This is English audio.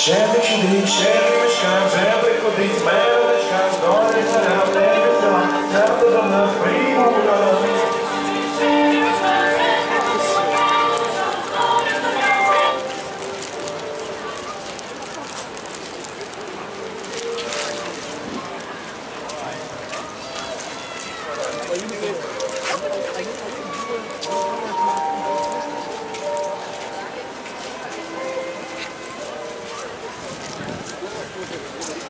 Chevy Cadiz, Chevy Wisconsin, every police, man in the Chicago, Gordon, and out there, it's not enough,